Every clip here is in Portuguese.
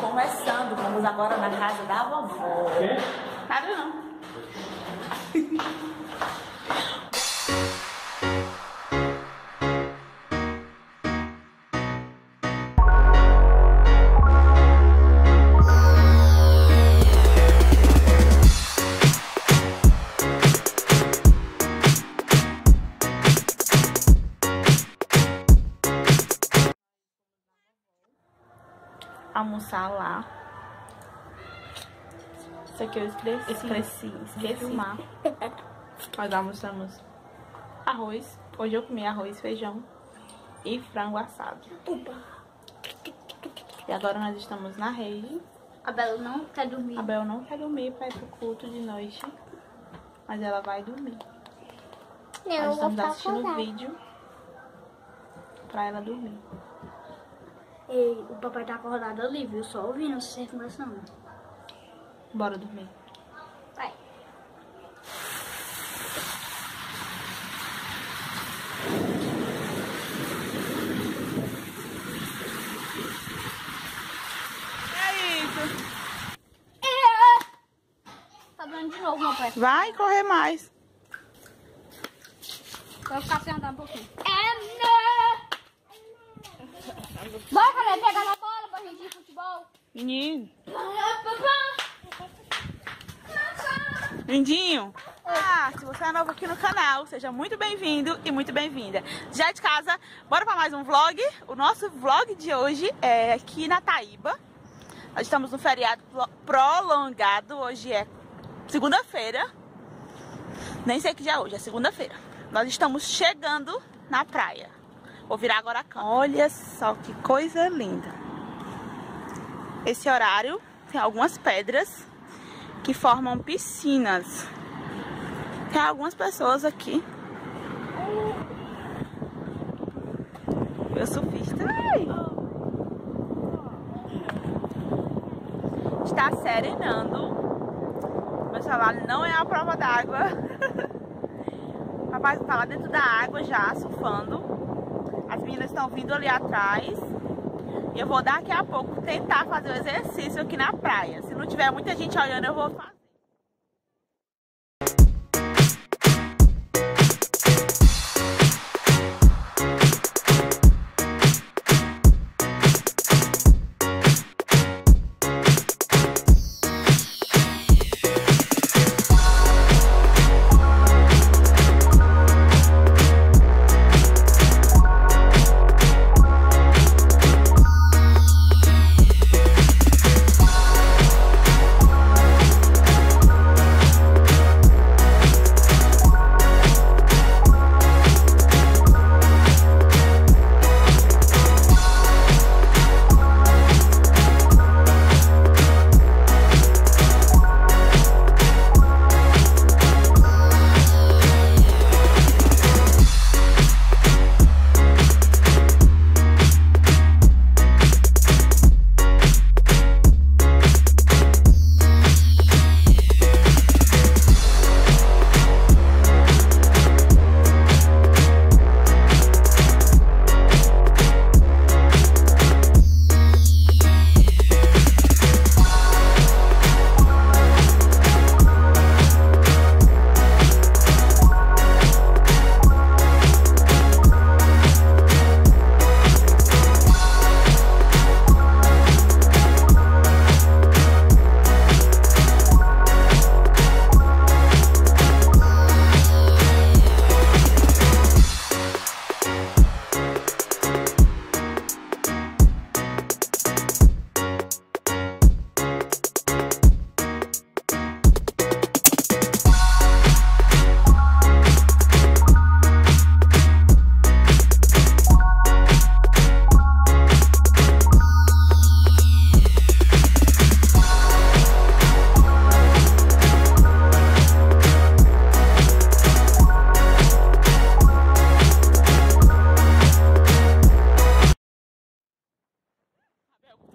Conversando, vamos agora na casa da vovó. Nada não. Almoçar lá. Isso aqui eu esqueci de filmar. Nós almoçamos arroz. Hoje eu comi arroz, feijão e frango assado. Uba. E agora nós estamos na rede. Abel não quer dormir. Abel não quer dormir para ir pro culto de noite. Mas ela vai dormir. Eu nós estamos assistindo o vídeo para ela dormir. Ei, o papai tá acordado ali, viu? Só ouvindo, se você conversa não. Bora dormir. Vai. É isso. Tá dando de novo, papai. Vai correr mais. Vai ficar sem andar um pouquinho. Bora, Caleb, pegar na bola pra gente ir futebol. Menino. Lindinho. Ah, se você é novo aqui no canal, seja muito bem-vindo e muito bem-vinda. Já de casa, bora pra mais um vlog. O nosso vlog de hoje é aqui na Taíba. Nós estamos no feriado prolongado. Hoje é segunda-feira. Nem sei que dia é hoje, é segunda-feira. Nós estamos chegando na praia. Vou virar agora a câmera. Olha só que coisa linda. Esse horário tem algumas pedras que formam piscinas. Tem algumas pessoas aqui. Meu surfista. Ai. Está serenando. Meu celular não é a prova d'água. O rapaz está lá dentro da água já, surfando. As meninas estão vindo ali atrás. Eu vou daqui a pouco tentar fazer o exercício aqui na praia. Se não tiver muita gente olhando, eu vou fazer.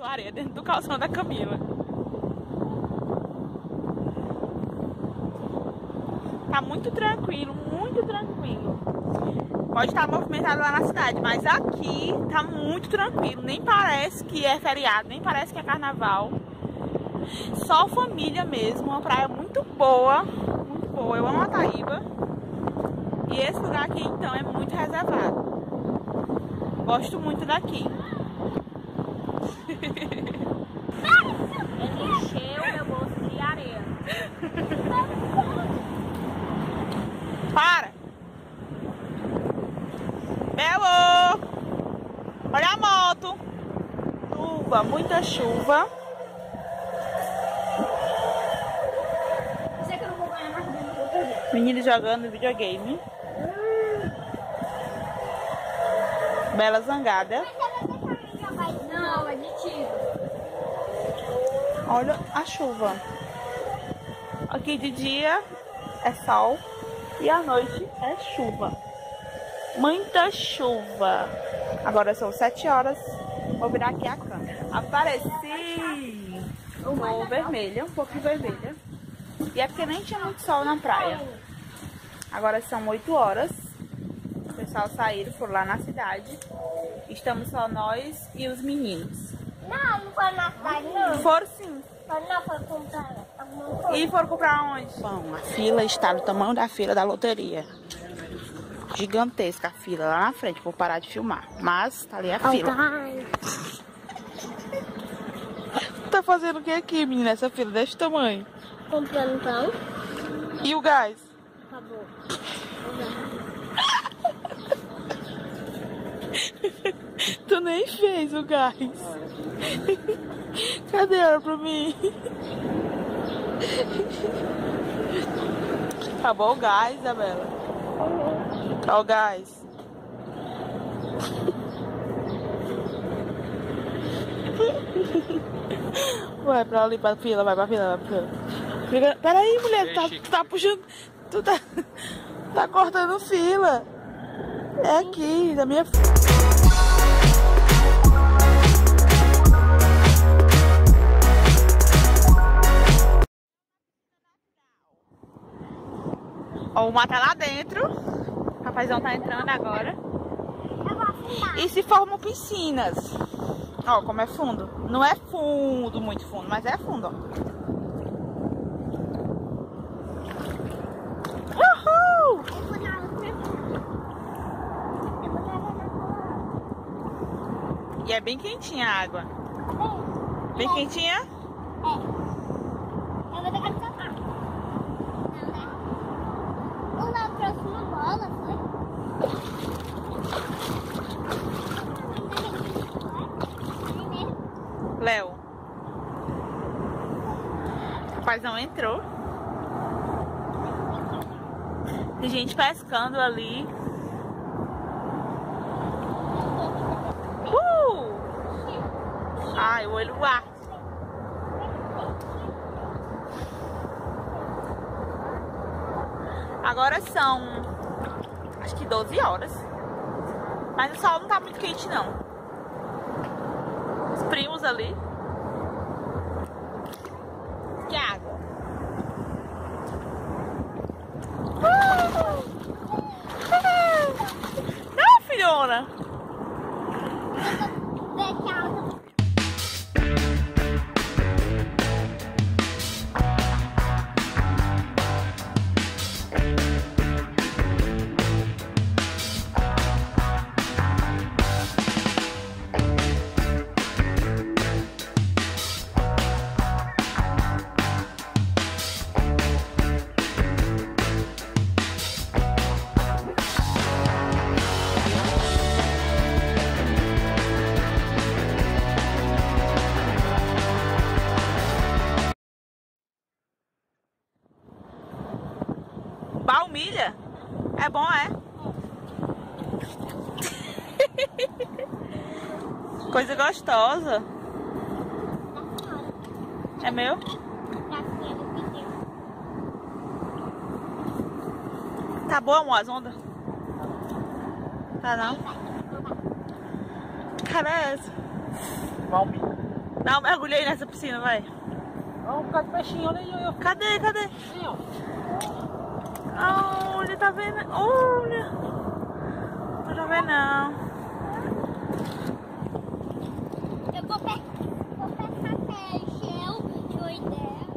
Areia dentro do calção da Camila. Tá muito tranquilo, muito tranquilo. Pode estar movimentado lá na cidade, mas aqui tá muito tranquilo. Nem parece que é feriado, nem parece que é carnaval. Só família mesmo, uma praia muito boa, muito boa. Eu amo a Taíba. E esse lugar aqui, então, é muito reservado. Gosto muito daqui. Encheu meu bolso de areia. Para! Belo! Olha a moto! Chuva, muita chuva. Menino jogando videogame. Bela zangada. Não, é de tiro. Olha a chuva. Aqui de dia é sol e à noite é chuva. Muita chuva. Agora são 7 horas. Vou virar aqui a câmera. Apareci um vermelho, um pouco vermelha. E é porque nem tinha muito sol na praia. Agora são 8 horas. O pessoal saíram, foram lá na cidade. Estamos só nós e os meninos. Não, não foi na cidade, não. Foram sim. Não, foi comprar alguma coisa. E foram comprar onde? Bom, a fila está do tamanho da fila da loteria. Gigantesca a fila lá na frente. Vou parar de filmar. Mas tá ali a fila. Tá fazendo o que aqui, menina? Essa fila desse tamanho. Comprando pão. E o gás? Acabou. Tu nem fez o gás. Cadê ela pra mim? Acabou o gás, Isabela. Olha o gás. Vai pra ali, pra fila, vai pra fila, vai pra fila. Peraí, mulher, tu tá puxando. Tu tá cortando fila. É aqui, da minha frente. Ó, o mar tá lá dentro. O rapazão tá entrando agora. E se formam piscinas. Ó, como é fundo. Não é fundo, muito fundo, mas é fundo, ó. Uhul! E é bem quentinha a água. Bem quentinha? É. Léo. O rapazão entrou. Tem gente pescando ali. Ai, o olho arde. Agora são, acho que 12 horas. Mas o sol não tá muito quente, não. Os primos ali. Que água. Não, filhona. Palmilha? É bom, é? Coisa gostosa. É meu? Tá boa, amor, as ondas? Tá não? Que cara é essa? Palmilha. Dá um mergulho aí nessa piscina, vai. Vamos ficar de peixinho, olha aí. Cadê? Olha, tá vendo? Olha! Não tá vendo, não. Eu vou pegar café e gel de 8 horas.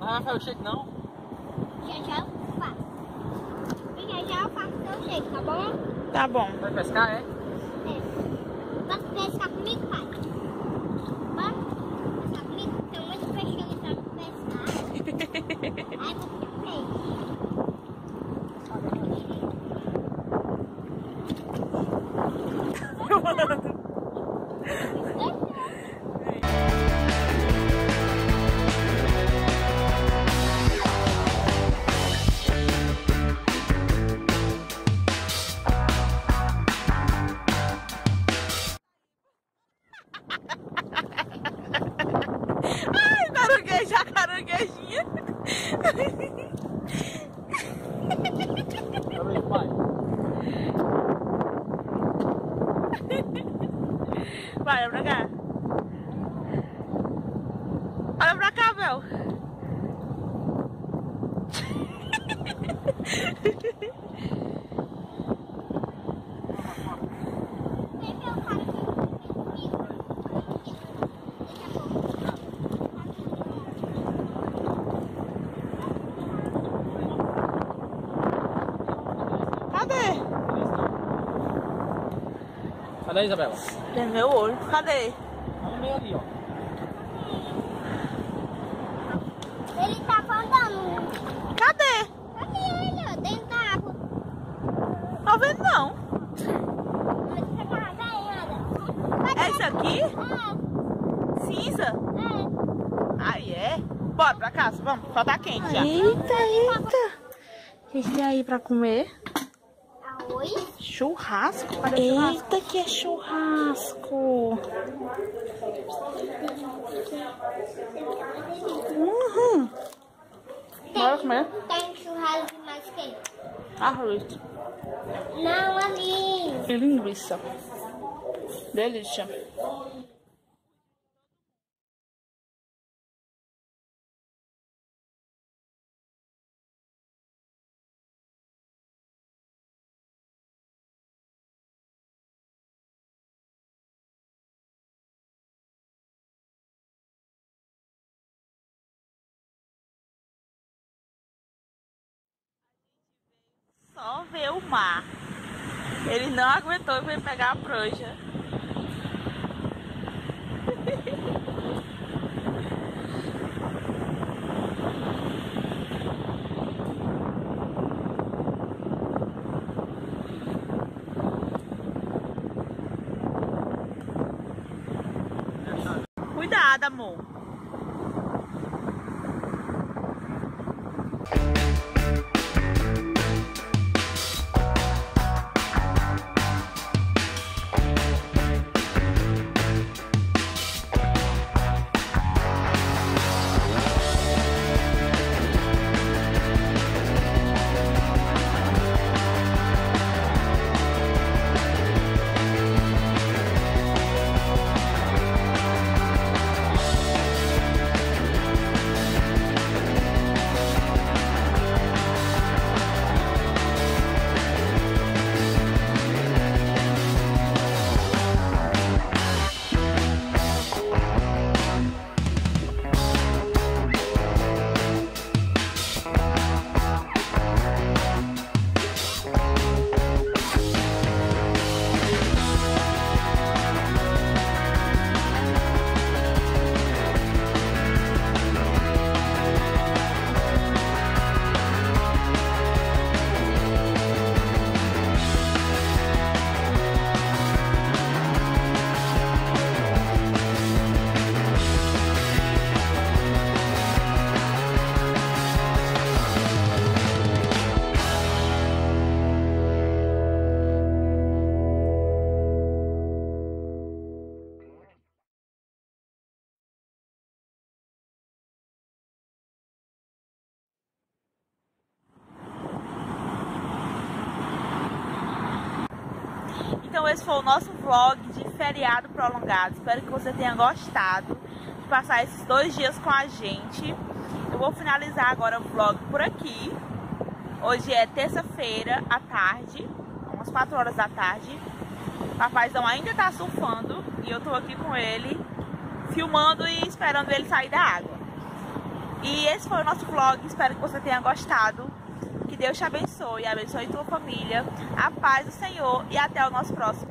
Não vai fazer o shake, não? Já eu faço. Já eu faço o seu shake, tá bom? Tá bom. Vai pescar, é? É. Vai pescar comigo, pai? Vai pescar comigo? Tem um monte de peixe ali pra pescar. Ai, vou pegar peixe. Ai, caranguejo, a caranguejinha. Vai, olha pra cá. Olha pra cá, Bel. Cadê, Isabela? Tem meu olho. Cadê? Tá no meio ali, ó. Ele tá faltando. Cadê? Cadê ele, ó? Dentro da água. Tá vendo, não? É isso aqui? É. Cinza? É. Aí é. Bora pra casa, vamos. Só tá quente já. Eita, eita. Esse daí pra comer. Churrasco? Eita, que é churrasco! Uhum. Bora comer? Tem churrasco mais que arroz. Não, ali. E linguiça. Delícia. Só ver o mar. Ele não aguentou e veio pegar a prancha. Cuidado, amor. Então esse foi o nosso vlog de feriado prolongado. Espero que você tenha gostado de passar esses 2 dias com a gente. Eu vou finalizar agora o vlog por aqui. Hoje é terça-feira à tarde, umas 4 horas da tarde. O rapazão ainda tá surfando e eu tô aqui com ele, filmando e esperando ele sair da água. E esse foi o nosso vlog, espero que você tenha gostado. Que Deus te abençoe, abençoe tua família, a paz do Senhor e até o nosso próximo.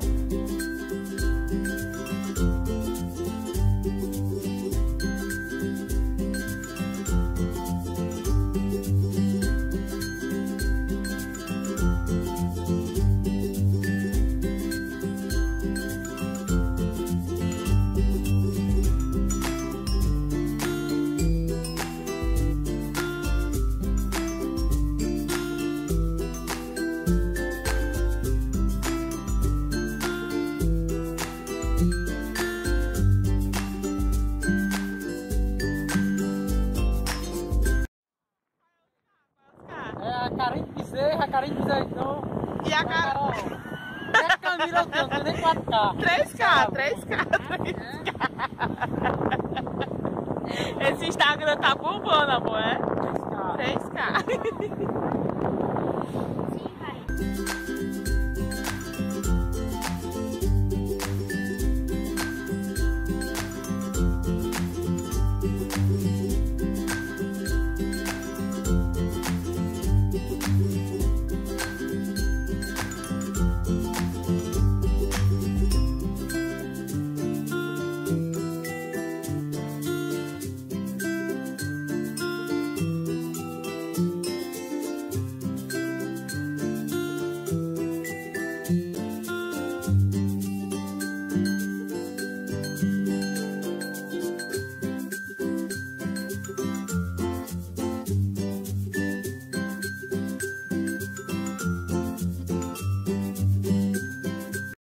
Então, e a Carol? E a Camila não tem nem 4K. 3K. Esse Instagram tá bombando, amor, é? 3K. Sim, vai.